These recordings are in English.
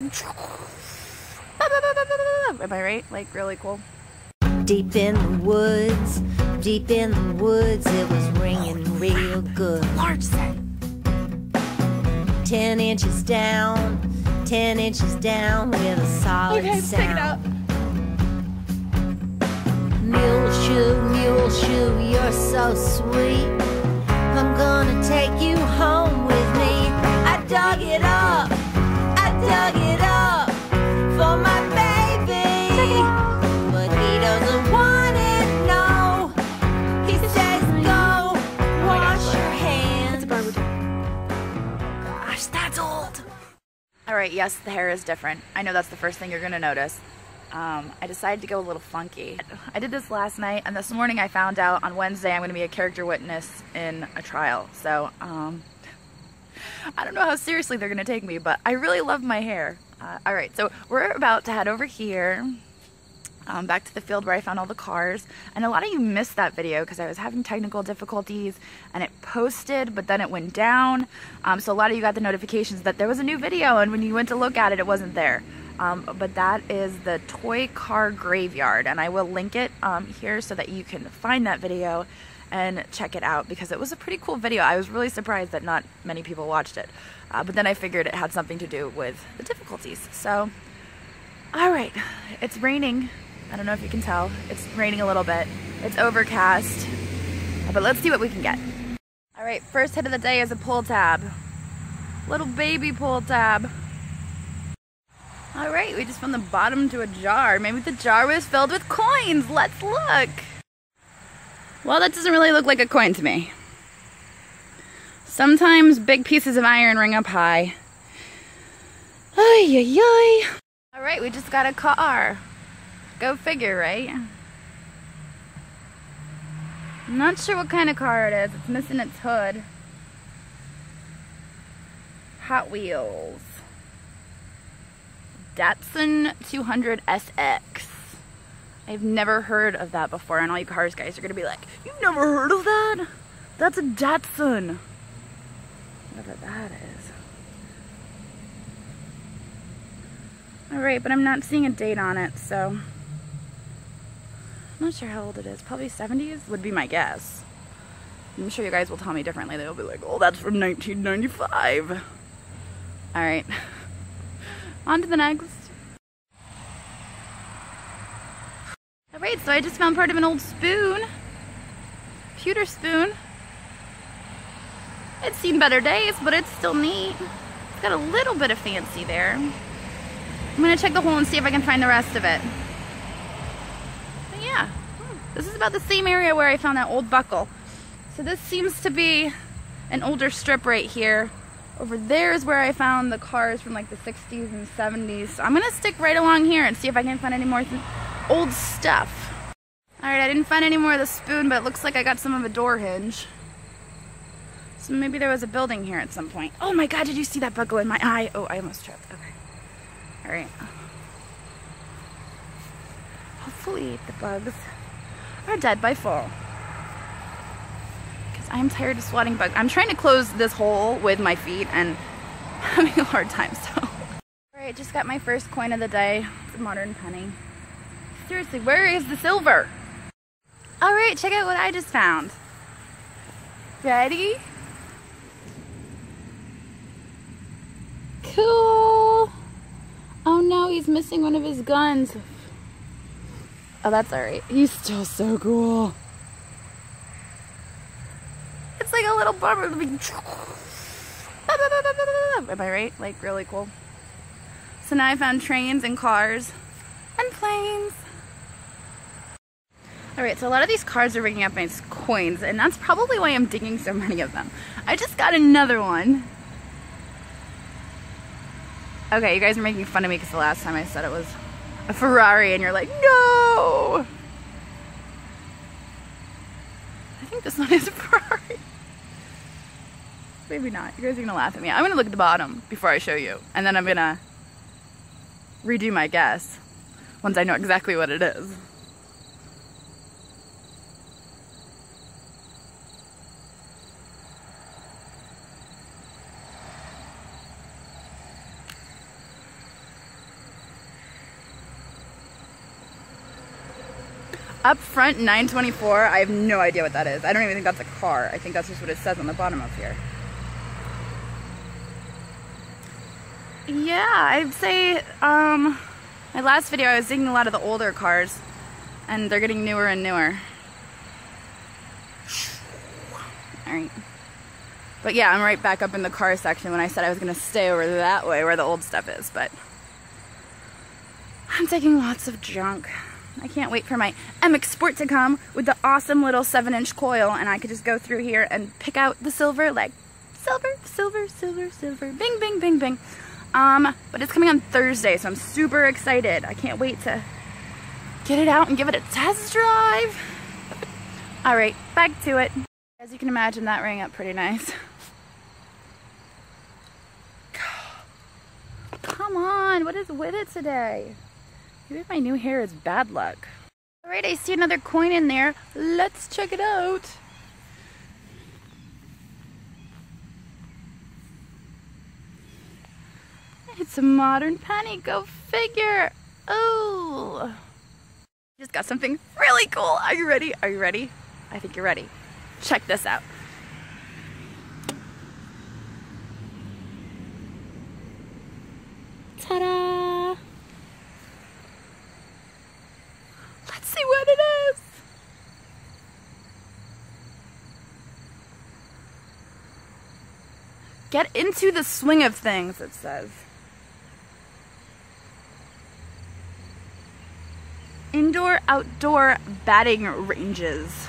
Am I right? Like, really cool. Deep in the woods, deep in the woods, it was ringing real good. Large set. 10 inches down, 10 inches down with a solid sound. Mule shoe, you're so sweet. I'm gonna take you home with me. I dug it up, I dug it up for my baby. But he doesn't want it, no. He says go, wash your hands. It's a gosh, that's old. All right, yes, the hair is different. I know that's the first thing you're gonna notice. I decided to go a little funky. I did this last night, and this morning I found out on Wednesday I'm going to be a character witness in a trial. So, I don't know how seriously they're going to take me, but I really love my hair. Alright, so we're about to head over here, back to the field where I found all the cars. And a lot of you missed that video because I was having technical difficulties, and it posted, but then it went down. So a lot of you got the notifications that there was a new video, and when you went to look at it, it wasn't there. But that is the toy car graveyard, and I will link it here so that you can find that video and check it out, because it was a pretty cool video. I was really surprised that not many people watched it, but then I figured it had something to do with the difficulties. So, all right, it's raining. I don't know if you can tell. It's raining a little bit. It's overcast, but let's see what we can get. All right, first hit of the day is a pull tab. Little baby pull tab. All right, we just found the bottom to a jar. Maybe the jar was filled with coins. Let's look. Well, that doesn't really look like a coin to me. Sometimes big pieces of iron ring up high. Ay, ay, ay. All right, we just got a car. Go figure, right? I'm not sure what kind of car it is. It's missing its hood. Hot Wheels. Datsun 200SX. I've never heard of that before, and all you cars guys are gonna be like, you've never heard of that? That's a Datsun. Whatever that is. All right, but I'm not seeing a date on it, so. I'm not sure how old it is. Probably 70s would be my guess. I'm sure you guys will tell me differently. They'll be like, oh, that's from 1995. All right. On to the next. All right, so I just found part of an old spoon, pewter spoon. It's seen better days, but it's still neat. It's got a little bit of fancy there. I'm gonna check the hole and see if I can find the rest of it. But yeah, this is about the same area where I found that old buckle. So this seems to be an older strip right here. Over there is where I found the cars from like the 60s and 70s. So I'm gonna stick right along here and see if I can find any more old stuff. All right, I didn't find any more of the spoon, but it looks like I got some of a door hinge. So maybe there was a building here at some point. Oh my God, did you see that buckle in my eye? Oh, I almost tripped, okay. All right. Hopefully the bugs are dead by fall. I'm tired of swatting bugs. I'm trying to close this hole with my feet and having a hard time, so. All right, just got my first coin of the day. It's a modern penny. Seriously, where is the silver? All right, check out what I just found. Ready? Cool. Oh no, he's missing one of his guns. Oh, that's all right. He's still so cool. Like a little bummer. Am I right? Like, really cool. So now I found trains and cars and planes. All right, so a lot of these cars are ringing up my coins, and that's probably why I'm digging so many of them. I just got another one. Okay, you guys are making fun of me because the last time I said it was a Ferrari, and you're like, no! I think this one is a Ferrari. Maybe not. You guys are gonna laugh at me. I'm gonna look at the bottom before I show you, and then I'm gonna redo my guess once I know exactly what it is. Up front 924, I have no idea what that is. I don't even think that's a car. I think that's just what it says on the bottom of here. Yeah, I'd say my last video I was digging a lot of the older cars and they're getting newer and newer. All right. But yeah, I'm right back up in the car section when I said I was gonna stay over that way where the old stuff is, but I'm taking lots of junk. I can't wait for my MX Sport to come with the awesome little 7-inch coil, and I could just go through here and pick out the silver, like silver, silver, silver, silver, bing, bing, bing, bing. But it's coming on Thursday, so I'm super excited. I can't wait to get it out and give it a test drive. All right, back to it. As you can imagine, that rang up pretty nice. Come on, what is with it today? Maybe my new hair is bad luck. All right, I see another coin in there. Let's check it out. It's a modern penny, go figure. Oh. Just got something really cool. Are you ready? Are you ready? I think you're ready. Check this out. Ta-da! See what it is. Get into the swing of things, it says. Indoor, outdoor batting ranges.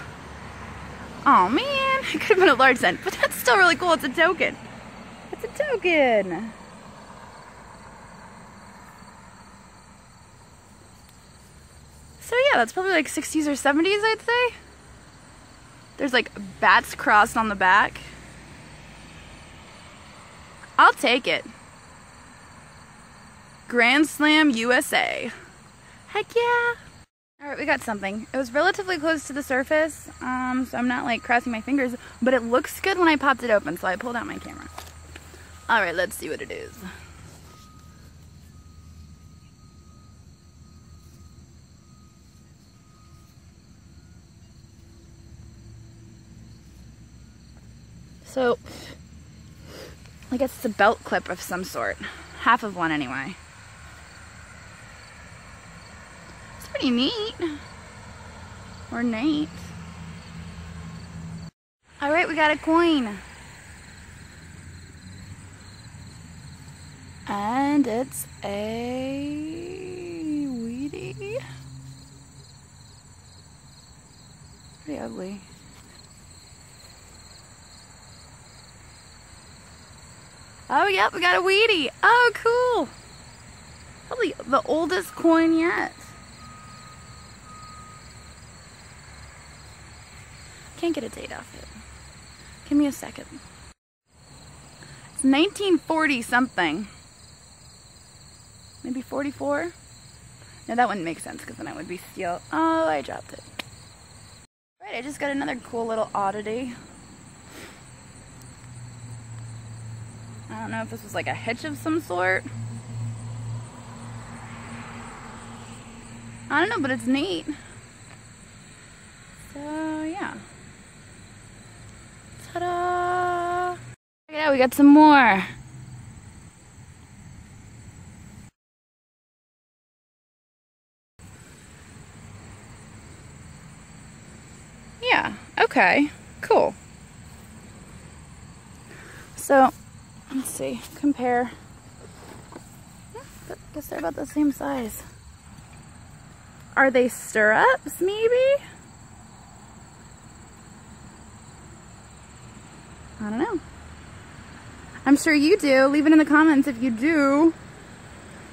Oh man, it could have been a large cent, but that's still really cool. It's a token. It's a token. So yeah, that's probably like 60s or 70s, I'd say. There's like bats crossed on the back. I'll take it. Grand Slam USA. Heck yeah. All right, we got something. It was relatively close to the surface, so I'm not like crossing my fingers, but it looks good when I popped it open, so I pulled out my camera. All right, let's see what it is. So, I guess it's a belt clip of some sort. Half of one, anyway. It's pretty neat. Ornate. All right, we got a coin. And it's a Wheatie. Pretty ugly. Oh, yep, we got a Wheatie. Oh, cool. Probably the oldest coin yet. Can't get a date off it. Give me a second. It's 1940 something. Maybe 44? No, that wouldn't make sense because then it would be steel. Oh, I dropped it. All right, I just got another cool little oddity. I don't know if this was like a hitch of some sort. I don't know, but it's neat. So, yeah. Ta-da! Check it out, we got some more. Yeah, okay, cool. So, let's see, compare. I guess they're about the same size. Are they stirrups, maybe? I don't know. I'm sure you do. Leave it in the comments if you do.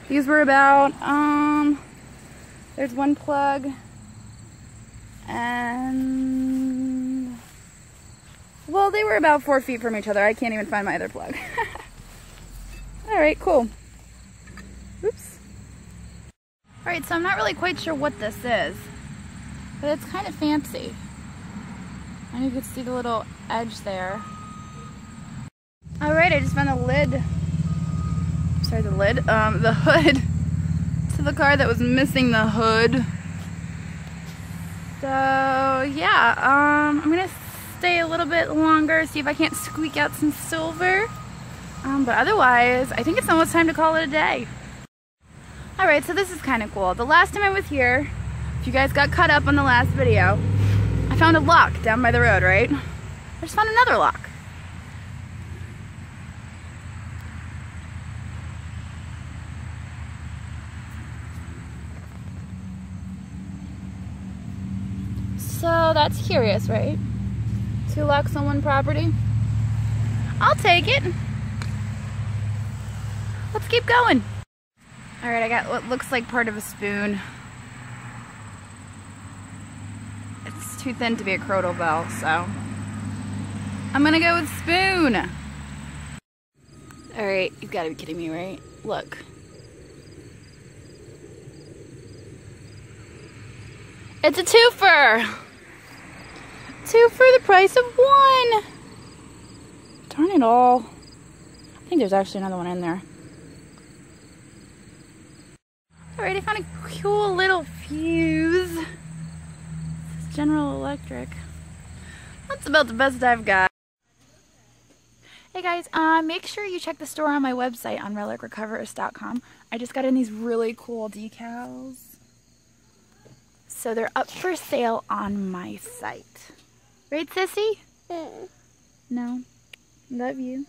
These were about, there's one plug and well, they were about 4 feet from each other. I can't even find my other plug. All right, cool. Oops. All right, so I'm not really quite sure what this is, but it's kind of fancy. And you can see the little edge there. All right, I just found the lid. Sorry, the lid? The hood to the car that was missing the hood. So yeah, I'm gonna stay a little bit longer, see if I can't squeak out some silver. But otherwise, I think it's almost time to call it a day. Alright, so this is kind of cool. The last time I was here, if you guys got caught up on the last video, I found a lock down by the road, right? I just found another lock. So that's curious, right? 2 locks on one property. I'll take it. Let's keep going. All right, I got what looks like part of a spoon. It's too thin to be a crotal bell, so I'm gonna go with spoon. All right, you've gotta be kidding me, right? Look. It's a twofer. 2 for the price of 1. Darn it all. I think there's actually another one in there. Alright, I found a cool little fuse. This is General Electric. That's about the best I've got. Hey guys, make sure you check the store on my website on relicrecoverist.com. I just got in these really cool decals. So they're up for sale on my site. Right, sissy? Mm. No. Love you.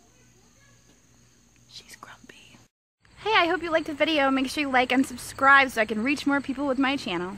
She's grumpy. Hey, I hope you liked the video. Make sure you like and subscribe so I can reach more people with my channel.